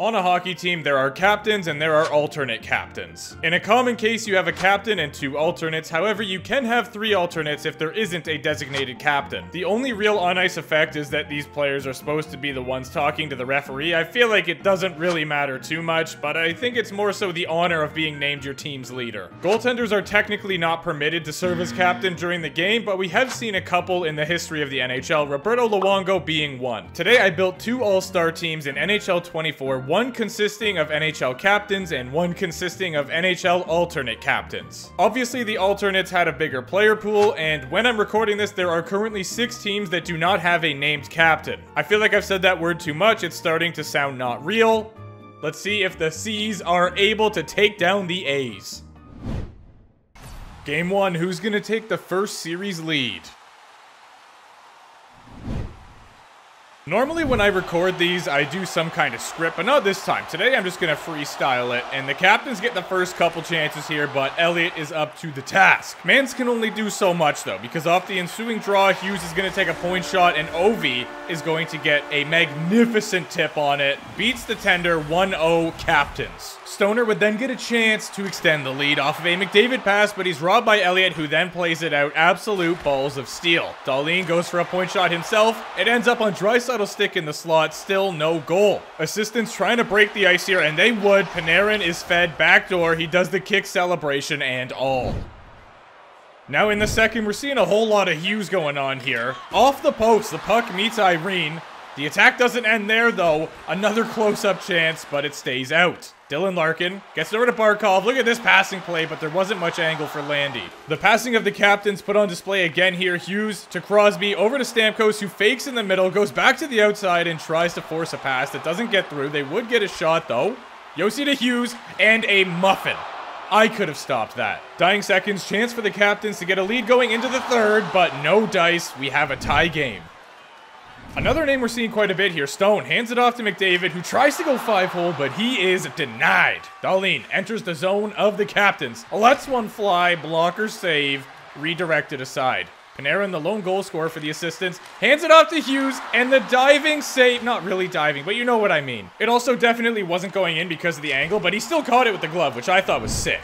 On a hockey team, there are captains and there are alternate captains. In a common case, you have a captain and two alternates. However, you can have three alternates if there isn't a designated captain. The only real on-ice effect is that these players are supposed to be the ones talking to the referee. I feel like it doesn't really matter too much, but I think it's more so the honor of being named your team's leader. Goaltenders are technically not permitted to serve as captain during the game, but we have seen a couple in the history of the NHL, Roberto Luongo being one. Today, I built two all-star teams in NHL 24, one consisting of NHL captains and one consisting of NHL alternate captains. Obviously, the alternates had a bigger player pool, and when I'm recording this, there are currently 6 teams that do not have a named captain. I feel like I've said that word too much. It's starting to sound not real. Let's see if the C's are able to take down the A's. Game 1, who's gonna take the first series lead? Normally when I record these, I do some kind of script, but not this time. Today, I'm just going to freestyle it, and the captains get the first couple chances here, but Elliot is up to the task. Mans can only do so much, though, because off the ensuing draw, Hughes is going to take a point shot, and Ovi is going to get a magnificent tip on it. Beats the tender, 1-0 captains. Stoner would then get a chance to extend the lead off of a McDavid pass, but he's robbed by Elliot, who then plays it out. Absolute balls of steel. Dahlin goes for a point shot himself. It ends up on Draisaitl stick in the slot, still no goal. Assistants trying to break the ice here, and they would. Panarin is fed backdoor. He does the kick celebration and all. Now in the second, we're seeing a whole lot of Hughes going on here. Off the post, the puck meets Irene. The attack doesn't end there, though. Another close-up chance, but it stays out. Dylan Larkin gets over to Barkov. Look at this passing play, but there wasn't much angle for Landy. The passing of the captains put on display again here. Hughes to Crosby, over to Stamkos, who fakes in the middle, goes back to the outside, and tries to force a pass that doesn't get through. They would get a shot, though. Yossi to Hughes, and a muffin. I could have stopped that. Dying seconds, chance for the captains to get a lead going into the third, but no dice. We have a tie game. Another name we're seeing quite a bit here, Stone, hands it off to McDavid, who tries to go 5-hole, but he is denied. Dahlin enters the zone of the captains, lets one fly, blocker save, redirected aside. Panarin, the lone goal scorer for the assistants, hands it off to Hughes, and the diving save, not really diving, but you know what I mean. It also definitely wasn't going in because of the angle, but he still caught it with the glove, which I thought was sick.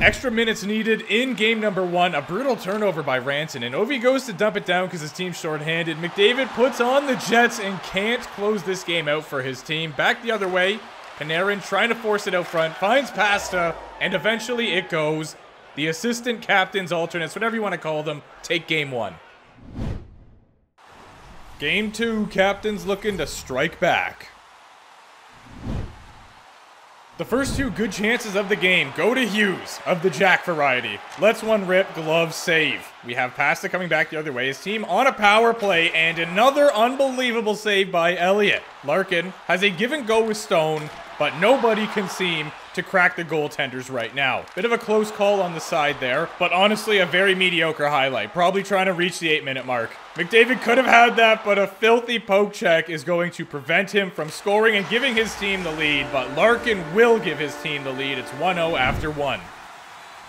Extra minutes needed in game number 1. A brutal turnover by Rantanen, and Ovi goes to dump it down because his team's shorthanded. McDavid puts on the Jets and can't close this game out for his team. Back the other way, Panarin trying to force it out front, finds Pasta, and eventually it goes. The assistant captains, alternates, whatever you want to call them, take game 1. Game 2, captains looking to strike back. The first two good chances of the game go to Hughes of the Jack variety. Let's one rip, glove save. We have Pasta coming back the other way. His team on a power play, and another unbelievable save by Elliot. Larkin has a give and go with Stone, but nobody can seem to crack the goaltenders right now. Bit of a close call on the side there, but honestly a very mediocre highlight. Probably trying to reach the 8-minute mark. McDavid could have had that, but a filthy poke check is going to prevent him from scoring and giving his team the lead, but Larkin will give his team the lead. It's 1-0 after 1.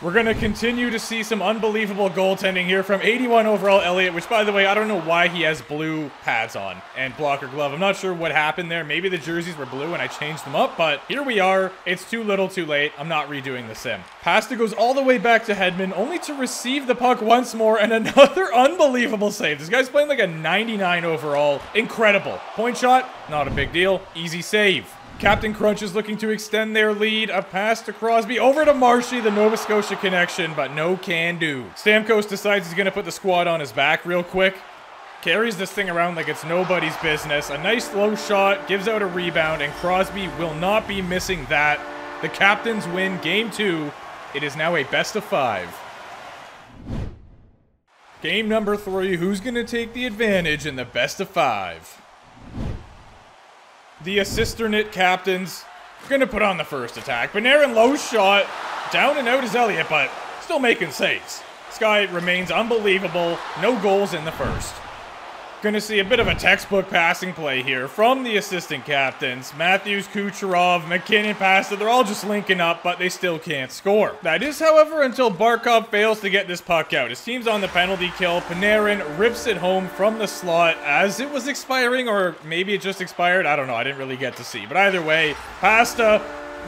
We're going to continue to see some unbelievable goaltending here from 81 overall Elliot, which, by the way, I don't know why he has blue pads on and blocker glove. I'm not sure what happened there. Maybe the jerseys were blue and I changed them up, but here we are. It's too little too late. I'm not redoing the sim. Pasta goes all the way back to Hedman, only to receive the puck once more, and another unbelievable save. This guy's playing like a 99 overall. Incredible. Point shot, not a big deal. Easy save. Captain Crunch is looking to extend their lead. A pass to Crosby, over to Marshy, the Nova Scotia connection, but no can do. Stamkos decides he's going to put the squad on his back real quick. Carries this thing around like it's nobody's business. A nice low shot, gives out a rebound, and Crosby will not be missing that. The captains win game 2. It is now a best of 5. Game number 3, who's going to take the advantage in the best of 5? The assisternate captains gonna put on the first attack. Panarin low shot, down and out is Elliot, but still making saves. This guy remains unbelievable. No goals in the first. Going to see a bit of a textbook passing play here from the assistant captains. Matthews, Kucherov, McKinnon, Pasta, they're all just linking up, but they still can't score. That is, however, until Barkov fails to get this puck out. His team's on the penalty kill. Panarin rips it home from the slot as it was expiring, or maybe it just expired. I don't know. I didn't really get to see. But either way, Pasta,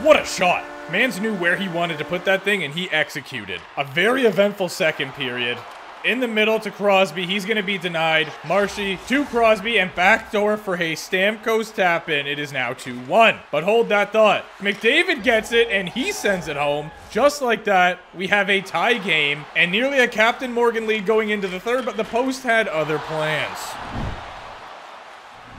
what a shot. Mans knew where he wanted to put that thing, and he executed. A very eventful second period. In the middle to Crosby. He's going to be denied. Marshy to Crosby and backdoor for a Stamkos tap in. It is now 2-1. But hold that thought. McDavid gets it and he sends it home. Just like that, we have a tie game and nearly a Captain Morgan lead going into the third, but the post had other plans.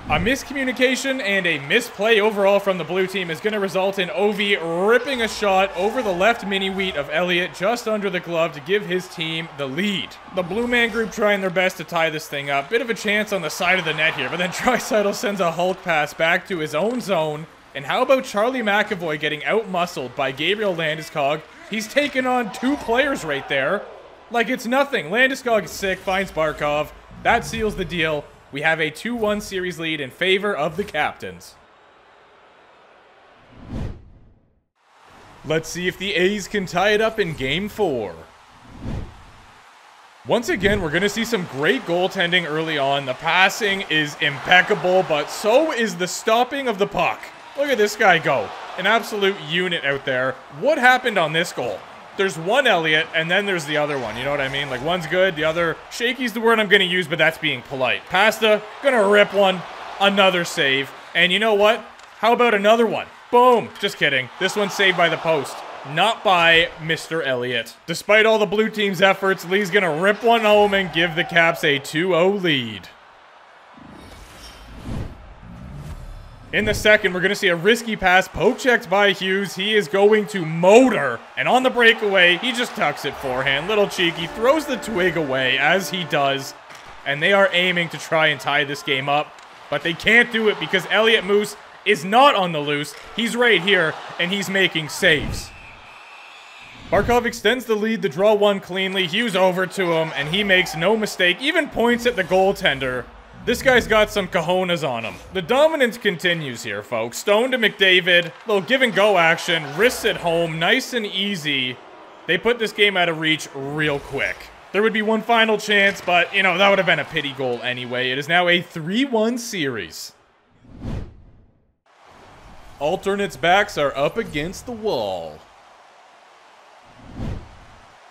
A miscommunication and a misplay overall from the blue team is going to result in Ovi ripping a shot over the left mini-wheat of Elliot just under the glove to give his team the lead. The blue man group trying their best to tie this thing up. Bit of a chance on the side of the net here, but then Draisaitl sends a Hulk pass back to his own zone. And how about Charlie McAvoy getting out-muscled by Gabriel Landeskog? He's taken on two players right there. Like it's nothing. Landeskog is sick, finds Barkov. That seals the deal. We have a 2-1 series lead in favor of the Captains. Let's see if the A's can tie it up in Game 4. Once again, we're going to see some great goaltending early on. The passing is impeccable, but so is the stopping of the puck. Look at this guy go. An absolute unit out there. What happened on this goal? There's one Elliot, and then there's the other one. You know what I mean? Like, one's good, the other... shaky's the word I'm going to use, but that's being polite. Pasta, gonna rip one. Another save. And you know what? How about another one? Boom! Just kidding. This one's saved by the post. Not by Mr. Elliot. Despite all the blue team's efforts, Lee's gonna rip one home and give the Caps a 2-0 lead. In the second, we're going to see a risky pass poke-checked by Hughes. He is going to motor. And on the breakaway, he just tucks it forehand. Little cheeky. Throws the twig away as he does. And they are aiming to try and tie this game up. But they can't do it because Elliot Moose is not on the loose. He's right here, and he's making saves. Barkov extends the lead to draw one cleanly. Hughes over to him, and he makes no mistake. Even points at the goaltender. This guy's got some cojones on him. The dominance continues here, folks. Stone to McDavid. Little give-and-go action. Wrists at home. Nice and easy. They put this game out of reach real quick. There would be one final chance, but, you know, that would have been a pity goal anyway. It is now a 3-1 series. Alternates' backs are up against the wall.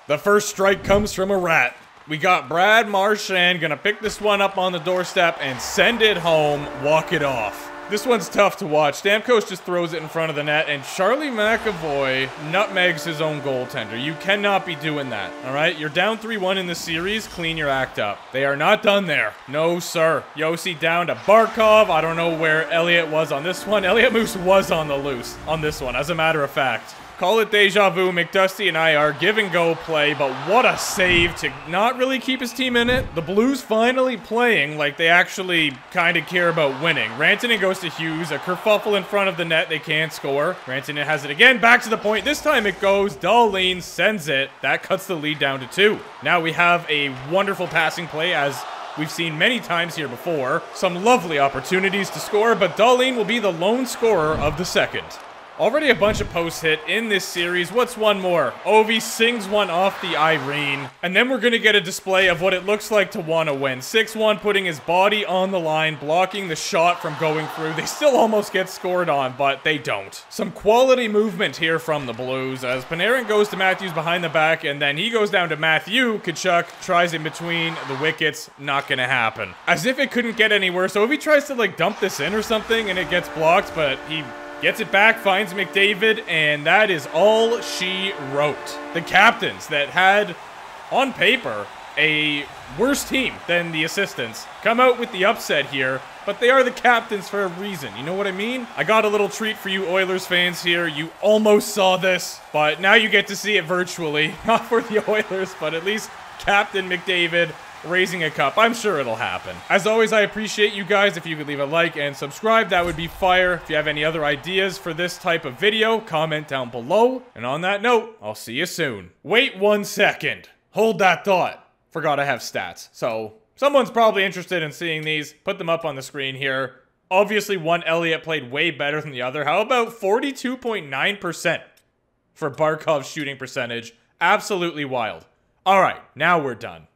The first strike comes from a rat. We got Brad Marchand gonna pick this one up on the doorstep and send it home, walk it off. This one's tough to watch. Stamkos just throws it in front of the net, and Charlie McAvoy nutmegs his own goaltender. You cannot be doing that, all right? You're down 3-1 in the series. Clean your act up. They are not done there. No, sir. Yossi down to Barkov. I don't know where Elliot was on this one. Elliot Moose was on the loose on this one, as a matter of fact. Call it deja vu. McDusty and I are give-and-go play, but what a save to not really keep his team in it. The Blues finally playing like they actually kind of care about winning. Rantanen goes to Hughes. A kerfuffle in front of the net. They can't score. Rantanen has it again. Back to the point. This time it goes. Dahlin sends it. That cuts the lead down to 2. Now we have a wonderful passing play as... we've seen many times here before. Some lovely opportunities to score, but Dahlin will be the lone scorer of the second. Already a bunch of posts hit in this series. What's one more? Ovi sings one off the Irene. And then we're going to get a display of what it looks like to want to win. 6-1, putting his body on the line, blocking the shot from going through. They still almost get scored on, but they don't. Some quality movement here from the Blues as Panarin goes to Matthews behind the back, and then he goes down to Matthew. Kachuk tries in between the wickets. Not going to happen. As if it couldn't get any worse. Ovi tries to, like, dump this in or something, and it gets blocked, but he... gets it back, finds McDavid, and that is all she wrote. The Captains that had, on paper, a worse team than the assistants come out with the upset here, but they are the Captains for a reason. You know what I mean? I got a little treat for you Oilers fans here. You almost saw this, but now you get to see it virtually. Not for the Oilers, but at least Captain McDavid raising a cup. I'm sure it'll happen. As always, I appreciate you guys. If you could leave a like and subscribe, that would be fire. If you have any other ideas for this type of video, comment down below. And on that note, I'll see you soon. Wait 1 second. Hold that thought. Forgot I have stats. So... Someone's probably interested in seeing these. Put them up on the screen here. Obviously, one Elliot played way better than the other. How about 42.9% for Barkov's shooting percentage? Absolutely wild. All right, now we're done.